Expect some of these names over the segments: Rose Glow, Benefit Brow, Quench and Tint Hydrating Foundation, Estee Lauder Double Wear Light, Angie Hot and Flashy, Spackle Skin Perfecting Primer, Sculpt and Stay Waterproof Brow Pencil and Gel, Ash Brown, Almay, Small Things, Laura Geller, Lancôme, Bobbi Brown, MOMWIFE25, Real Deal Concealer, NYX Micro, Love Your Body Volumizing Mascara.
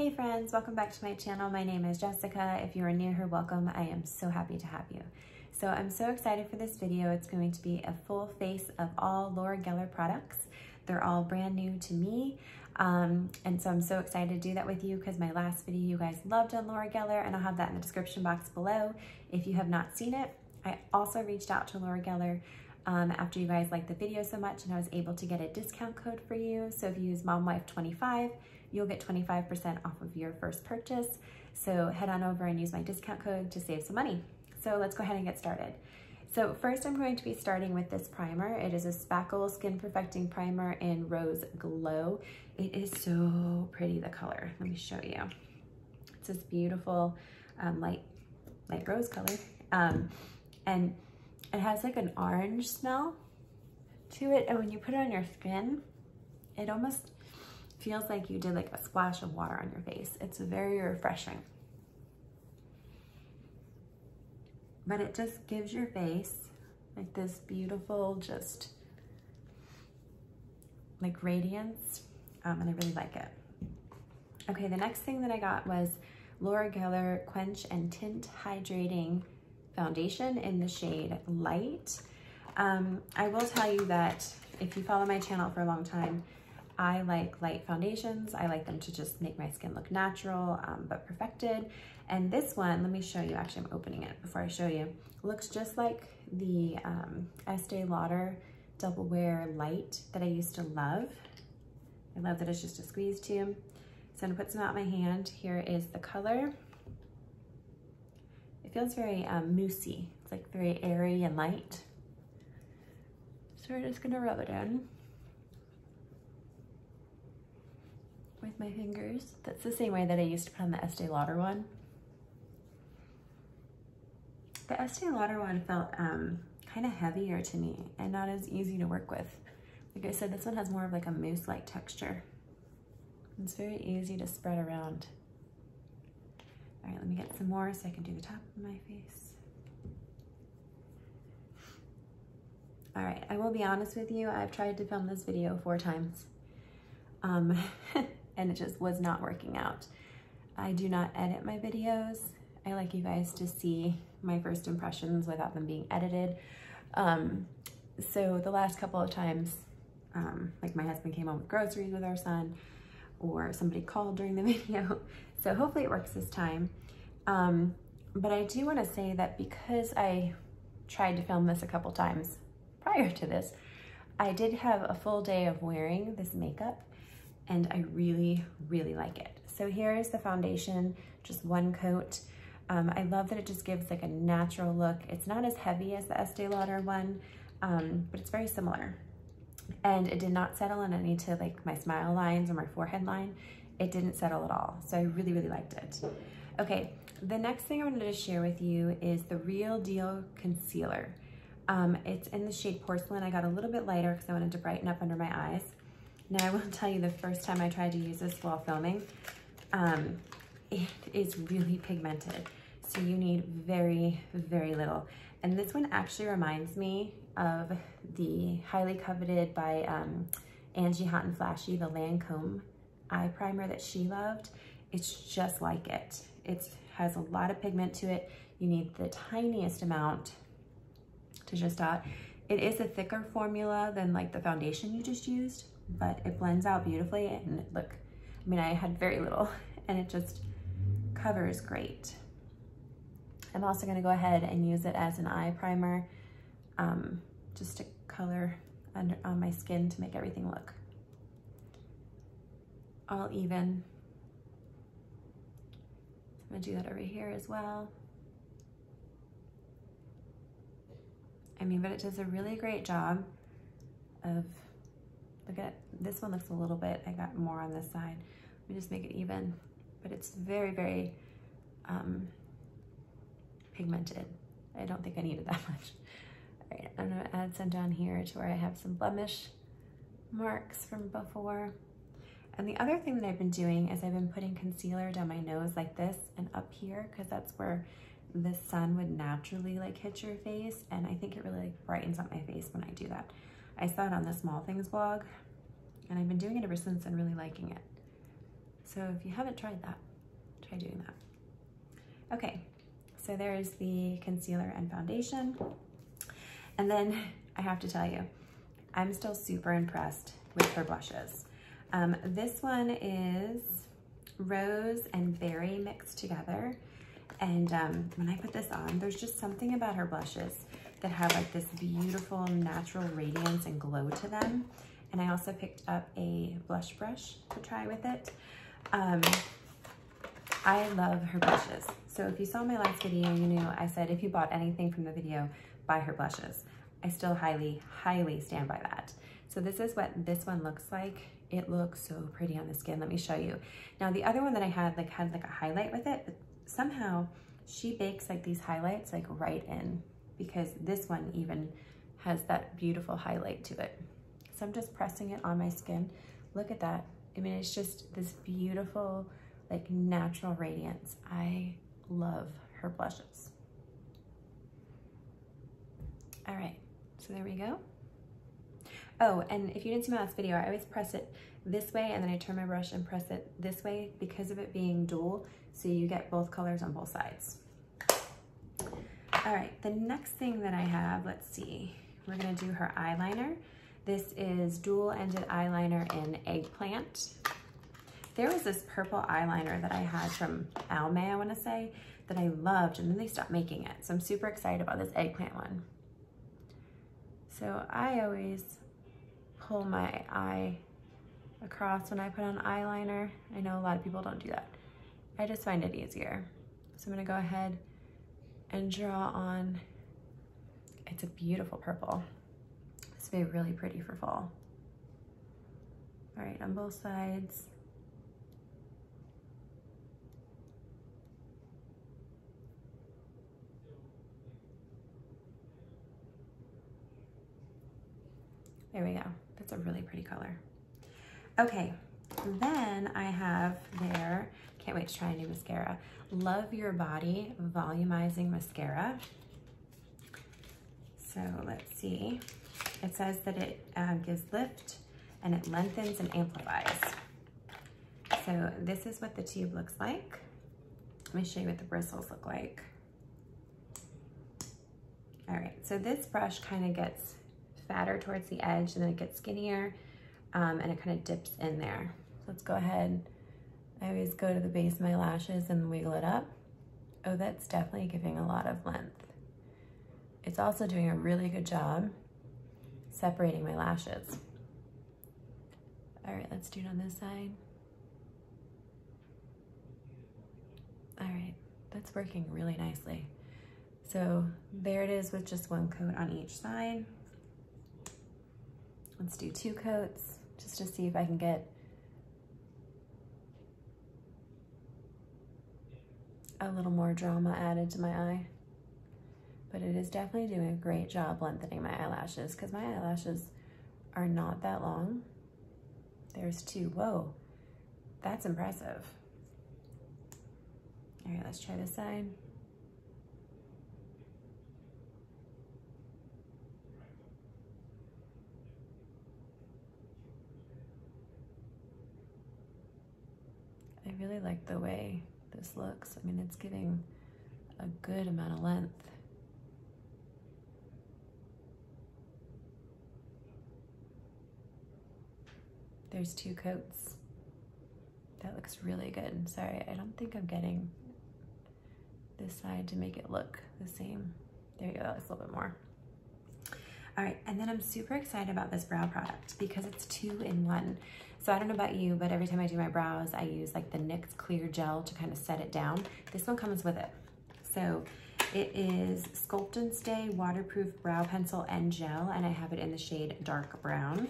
Hey friends, welcome back to my channel. My name is Jessica. If you are new here, welcome. I am so happy to have you. So I'm so excited for this video. It's going to be a full face of all Laura Geller products. They're all brand new to me. And so I'm so excited to do that with you because my last video you guys loved on Laura Geller, and I'll have that in the description box below if you have not seen it. I also reached out to Laura Geller after you guys liked the video so much, and I was able to get a discount code for you. So if you use MOMWIFE25, you'll get 25% off of your first purchase. So head on over and use my discount code to save some money. So let's go ahead and get started. So first I'm going to be starting with this primer. It is a Spackle Skin Perfecting Primer in Rose Glow. It is so pretty, the color. Let me show you. It's this beautiful light rose color. And it has like an orange smell to it. And when you put it on your skin, it almost feels like you did like a splash of water on your face. It's very refreshing. But it just gives your face like this beautiful, just like radiance. And I really like it. Okay, the next thing that I got was Laura Geller Quench and Tint Hydrating Foundation in the shade Light. I will tell you that if you follow my channel for a long time, I like light foundations. I like them to just make my skin look natural, but perfected. And this one, let me show you, actually I'm opening it before I show you. Looks just like the Estee Lauder Double Wear Light that I used to love. I love that it's just a squeeze tube. So I'm gonna put some out in my hand. Here is the color. It feels very moussey. It's like very airy and light. So we're just gonna rub it in with my fingers. That's the same way that I used to put on the Estee Lauder one. The Estee Lauder one felt kind of heavier to me and not as easy to work with. Like I said, this one has more of like a mousse-like texture. It's very easy to spread around. All right, let me get some more so I can do the top of my face. All right, I will be honest with you, I've tried to film this video 4 times. And it just was not working out. I do not edit my videos. I like you guys to see my first impressions without them being edited. So the last couple of times, like my husband came home with groceries with our son, or somebody called during the video. So hopefully it works this time. But I do wanna say that because I tried to film this a couple times prior to this, I did have a full day of wearing this makeup, and I really, really like it. So here is the foundation, just one coat. I love that it just gives like a natural look. It's not as heavy as the Estee Lauder one, but it's very similar. And it did not settle in any to like my smile lines or my forehead line. It didn't settle at all. So I really, really liked it. Okay, the next thing I wanted to share with you is the Real Deal Concealer. It's in the shade Porcelain. I got a little bit lighter because I wanted to brighten up under my eyes. Now I will tell you, the first time I tried to use this while filming, it is really pigmented. So you need very, very little. And this one actually reminds me of the highly coveted by Angie Hot and Flashy, the Lancôme eye primer that she loved. It's just like it. It has a lot of pigment to it. You need the tiniest amount to just dot. It is a thicker formula than like the foundation you just used, but it blends out beautifully. And look, I mean, I had very little and it just covers great. I'm also gonna go ahead and use it as an eye primer, just to color on my skin to make everything look all even. I'm gonna do that over here as well. I mean, but it does a really great job of, look at, this one looks a little bit, I got more on this side. Let me just make it even, but it's very, very pigmented. I don't think I needed that much. All right, I'm gonna add some down here to where I have some blemish marks from before. And the other thing that I've been doing is I've been putting concealer down my nose like this and up here, because that's where the sun would naturally like hit your face, and I think it really like brightens up my face when I do that. I saw it on the Small Things blog, and I've been doing it ever since and really liking it. So if you haven't tried that, try doing that. Okay, so there is the concealer and foundation. And then I have to tell you, I'm still super impressed with her blushes. This one is rose and berry mixed together. And when I put this on, there's just something about her blushes that have like this beautiful natural radiance and glow to them. And I also picked up a blush brush to try with it. I love her blushes. So if you saw my last video, you knew I said if you bought anything from the video, buy her blushes. I still highly, highly stand by that. So this is what this one looks like. It looks so pretty on the skin. Let me show you. Now the other one that I had like a highlight with it, but somehow she bakes like these highlights like right in, because this one even has that beautiful highlight to it. So I'm just pressing it on my skin. Look at that. I mean, it's just this beautiful, like natural radiance. I love her blushes. All right, so there we go. Oh, and if you didn't see my last video, I always press it this way and then I turn my brush and press it this way because of it being dual, so you get both colors on both sides. All right, the next thing that I have, let's see, we're gonna do her eyeliner. This is dual-ended eyeliner in eggplant. There was this purple eyeliner that I had from Almay, I wanna say, that I loved, and then they stopped making it. So I'm super excited about this eggplant one. So I always pull my eye across when I put on eyeliner. I know a lot of people don't do that. I just find it easier. So I'm gonna go ahead and draw on, it's a beautiful purple. This will be really pretty for fall. All right, on both sides. There we go, that's a really pretty color. Okay, then I have their, can't wait to try a new mascara, Love Your Body Volumizing Mascara. So let's see. It says that it gives lift and it lengthens and amplifies. So this is what the tube looks like. Let me show you what the bristles look like. All right, so this brush kind of gets fatter towards the edge and then it gets skinnier and it kind of dips in there. Let's go ahead. I always go to the base of my lashes and wiggle it up. Oh, that's definitely giving a lot of length. It's also doing a really good job separating my lashes. All right, let's do it on this side. All right, that's working really nicely. So there it is with just one coat on each side. Let's do two coats just to see if I can get. A little more drama added to my eye, but it is definitely doing a great job lengthening my eyelashes because my eyelashes are not that long. There's two, whoa, that's impressive. All right, let's try this side. I really like the way this looks. I mean, it's giving a good amount of length. There's two coats. That looks really good. Sorry, I don't think I'm getting this side to make it look the same. There you go, that looks a little bit more. All right, and then I'm super excited about this brow product because it's 2-in-1. So I don't know about you, but every time I do my brows, I use like the NYX clear gel to kind of set it down. This one comes with it. So it is Sculpt and Stay Waterproof Brow Pencil and Gel, and I have it in the shade dark brown.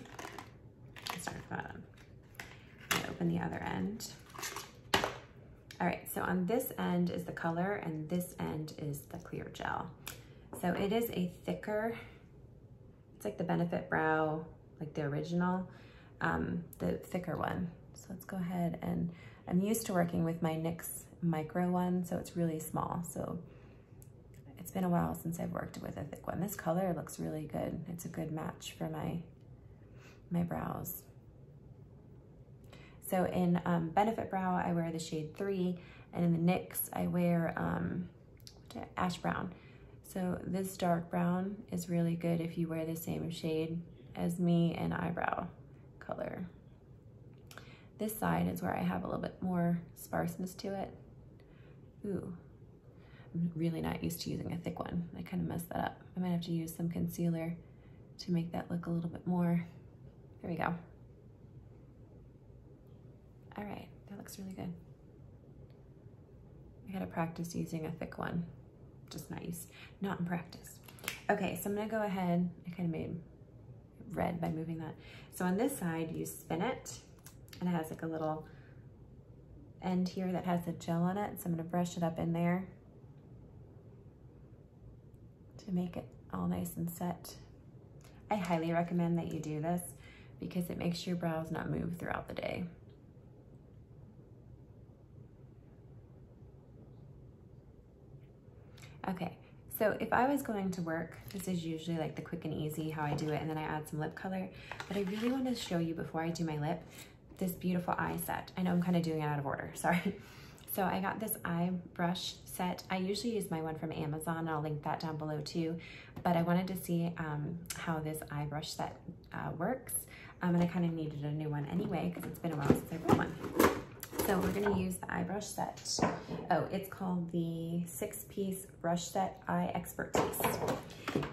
Let's start from the bottom. I'm gonna open the other end. All right, so on this end is the color and this end is the clear gel. So it is a thicker, it's like the Benefit Brow, like the original. The thicker one. So let's go ahead, and I'm used to working with my NYX Micro one, so it's really small. So it's been a while since I've worked with a thick one. This color looks really good. It's a good match for my brows. So in Benefit Brow, I wear the shade 3, and in the NYX, I wear Ash Brown. So this dark brown is really good if you wear the same shade as me in eyebrow color. This side is where I have a little bit more sparseness to it. Ooh, I'm really not used to using a thick one. I kind of messed that up. I might have to use some concealer to make that look a little bit more. There we go. All right, that looks really good. I gotta practice using a thick one. Just nice, not in practice. Okay, so I'm gonna go ahead, I kind of made red by moving that. So on this side, you spin it, and it has like a little end here that has a gel on it, so I'm gonna brush it up in there to make it all nice and set. I highly recommend that you do this because it makes your brows not move throughout the day. Okay, so if I was going to work, this is usually like the quick and easy how I do it, and then I add some lip color, but I really want to show you before I do my lip this beautiful eye set. I know I'm kind of doing it out of order, sorry. So I got this eye brush set. I usually use my one from Amazon, and I'll link that down below too, but I wanted to see how this eye brush set works, and I kind of needed a new one anyway because it's been a while since I bought one. So we're gonna use the eye brush set. Oh, it's called the 6-piece brush set Eye Expertise.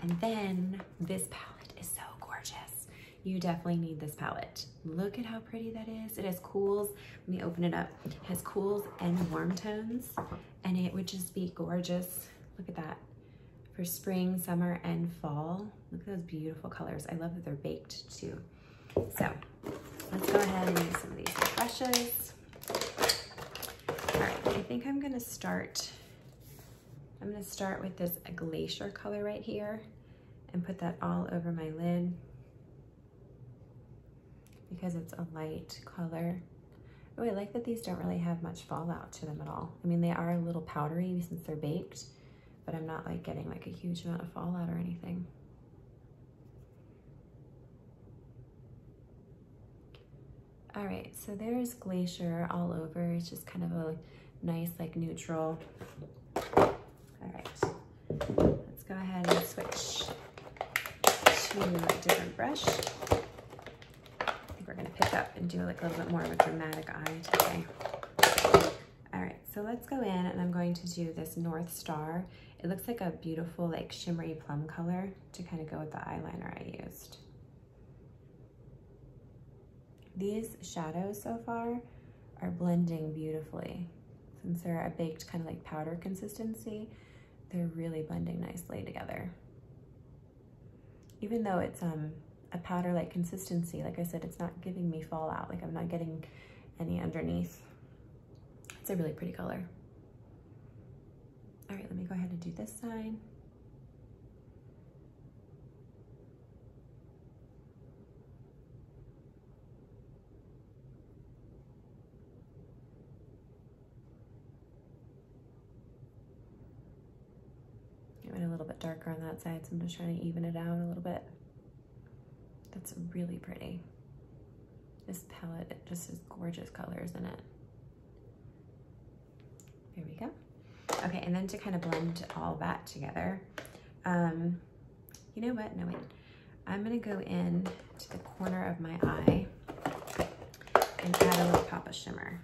And then this palette is so gorgeous. You definitely need this palette. Look at how pretty that is. It has cools, let me open it up. It has cools and warm tones, and it would just be gorgeous. Look at that. For spring, summer, and fall. Look at those beautiful colors. I love that they're baked too. So let's go ahead and use some of these brushes. I think I'm gonna start with this glacier color right here and put that all over my lid because it's a light color. Oh, I like that these don't really have much fallout to them at all. I mean, they are a little powdery since they're baked, but I'm not like getting like a huge amount of fallout or anything. All right, so there's glacier all over. It's just kind of a nice, like neutral. All right, let's go ahead and switch to a different brush. I think we're gonna pick up and do like a little bit more of a dramatic eye today. All right, so let's go in, and I'm going to do this North Star. It looks like a beautiful, like shimmery plum color to kind of go with the eyeliner I used. These shadows so far are blending beautifully. Since they're a baked kind of like powder consistency, they're really blending nicely together. Even though it's a powder-like consistency, like I said, it's not giving me fallout. Like I'm not getting any underneath. It's a really pretty color. All right, let me go ahead and do this side. A little bit darker on that side, so I'm just trying to even it out a little bit. That's really pretty. This palette, it just has gorgeous colors in it. There we go. Okay, and then to kind of blend all that together, you know what? No, wait. I'm gonna go in to the corner of my eye and add a little pop of shimmer.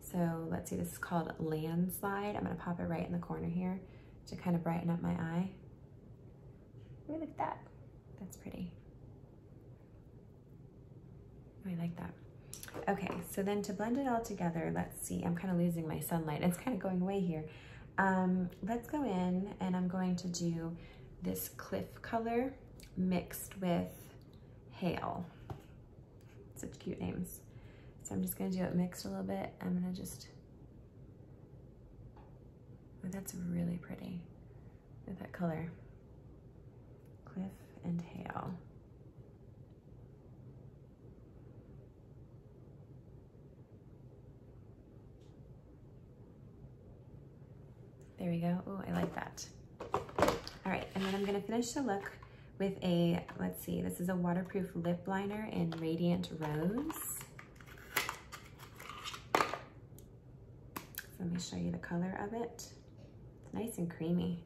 So let's see, this is called Landslide. I'm gonna pop it right in the corner here to kind of brighten up my eye. Ooh, look at that. That's pretty. Oh, I like that. Okay, so then to blend it all together, let's see, I'm kind of losing my sunlight. It's kind of going away here. Let's go in, and I'm going to do this Cliff color mixed with Hail. Such cute names. So I'm just gonna do it mixed a little bit. I'm gonna just, oh, that's really pretty with that color. Cliff and Hail. There we go. Oh, I like that. All right, and then I'm gonna finish the look with a, let's see, this is a waterproof lip liner in Radiant Rose. Let me show you the color of it. It's nice and creamy.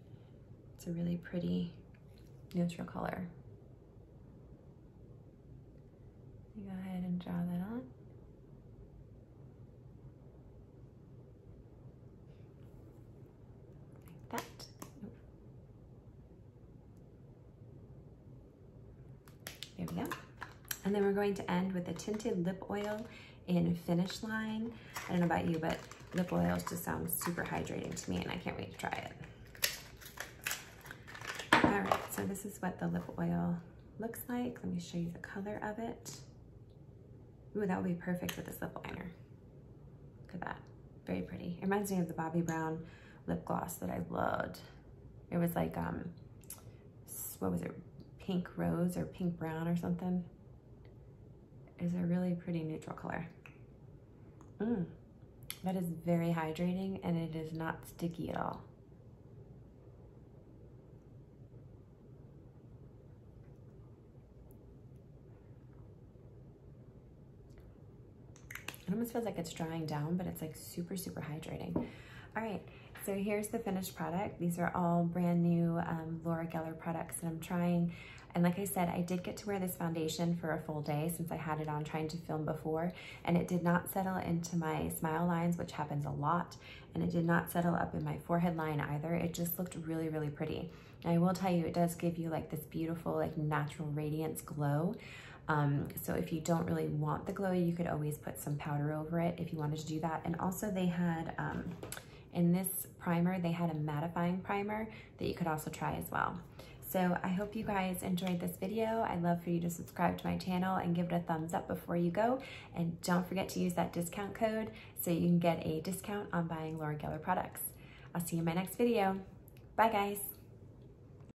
It's a really pretty neutral color. You go ahead and draw that on. Like that. There we go. And then we're going to end with a tinted lip oil in Finish Line. I don't know about you, but lip oils just sound super hydrating to me, and I can't wait to try it. All right, so this is what the lip oil looks like. Let me show you the color of it. Ooh, that would be perfect with this lip liner. Look at that, very pretty. It reminds me of the Bobbi Brown lip gloss that I loved. It was like, what was it? Pink rose or pink brown or something. It's a really pretty neutral color. That is very hydrating, and it is not sticky at all. It almost feels like it's drying down, but it's like super, super hydrating. All right, so here's the finished product. These are all brand new Laura Geller products that I'm trying. And like I said, I did get to wear this foundation for a full day since I had it on trying to film before, and it did not settle into my smile lines, which happens a lot, and it did not settle up in my forehead line either. It just looked really, really pretty. And I will tell you, it does give you like this beautiful, like natural radiance glow. So if you don't really want the glow, you could always put some powder over it if you wanted to do that. And also they had, in this primer, they had a mattifying primer that you could also try as well. So I hope you guys enjoyed this video. I'd love for you to subscribe to my channel and give it a thumbs up before you go. And don't forget to use that discount code so you can get a discount on buying Laura Geller products. I'll see you in my next video. Bye guys.